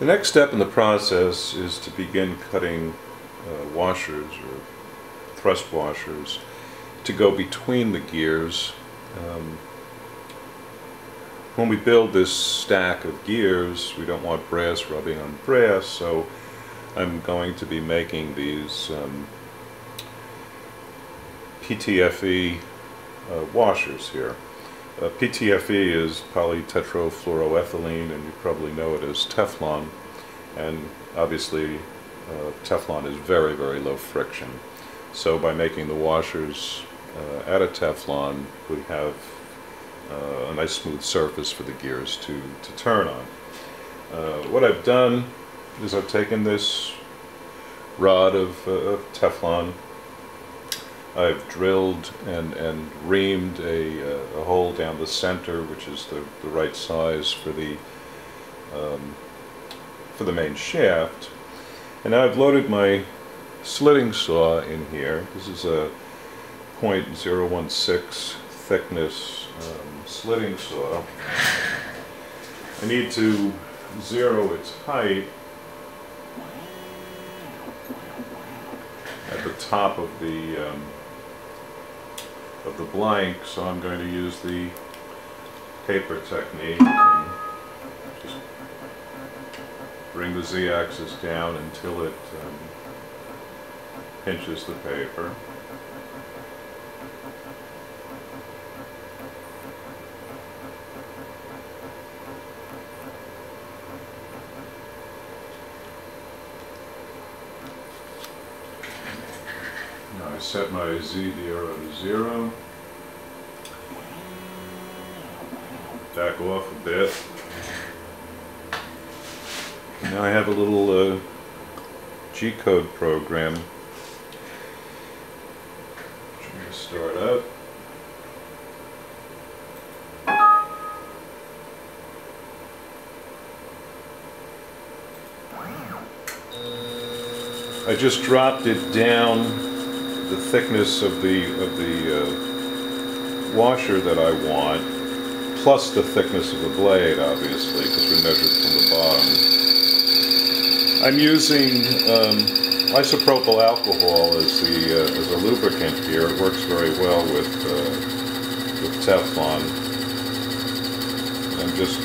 The next step in the process is to begin cutting washers or thrust washers to go between the gears. When we build this stack of gears, we don't want brass rubbing on brass, so I'm going to be making these PTFE washers here. PTFE is polytetrafluoroethylene, and you probably know it as Teflon, and obviously Teflon is very, very low friction. So by making the washers out of Teflon, we have a nice smooth surface for the gears to turn on. What I've done is I've taken this rod of Teflon, I've drilled and reamed a hole down the center, which is the right size for the main shaft. And now I've loaded my slitting saw in here. This is a 0.016 thickness slitting saw. I need to zero its height at the top of the blank, so I'm going to use the paper technique and just bring the z-axis down until it pinches the paper. Now I set my Z arrow to 0. Back off a bit. Now I have a little G code program. I'm going to start up. I just dropped it down the thickness of the washer that I want, plus the thickness of the blade, obviously, because we measured from the bottom. I'm using isopropyl alcohol as a lubricant here. It works very well with Teflon. I'm just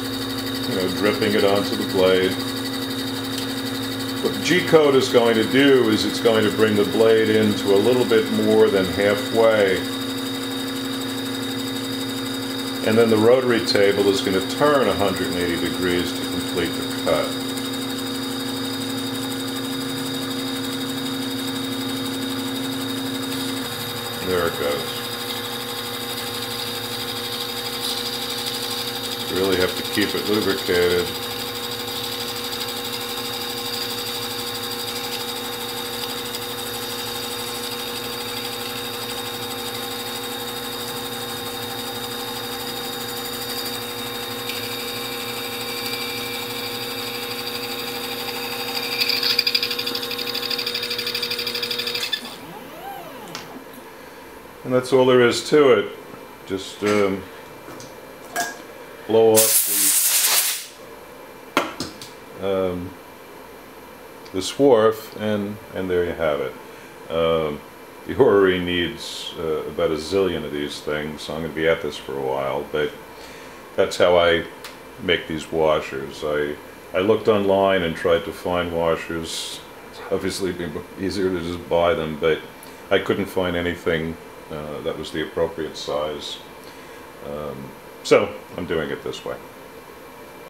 dripping it onto the blade. What the G code is going to do is it's going to bring the blade into a little bit more than halfway, and then the rotary table is going to turn 180 degrees to complete the cut. There it goes. You really have to keep it lubricated. And that's all there is to it. Just blow off the swarf, and there you have it. The Orrery needs about a zillion of these things, so I'm going to be at this for a while, but that's how I make these washers. I looked online and tried to find washers. It's obviously been easier to just buy them, but I couldn't find anything that was the appropriate size. So I'm doing it this way.